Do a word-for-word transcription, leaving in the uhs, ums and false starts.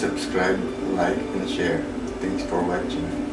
Subscribe, like and share. Thanks for watching.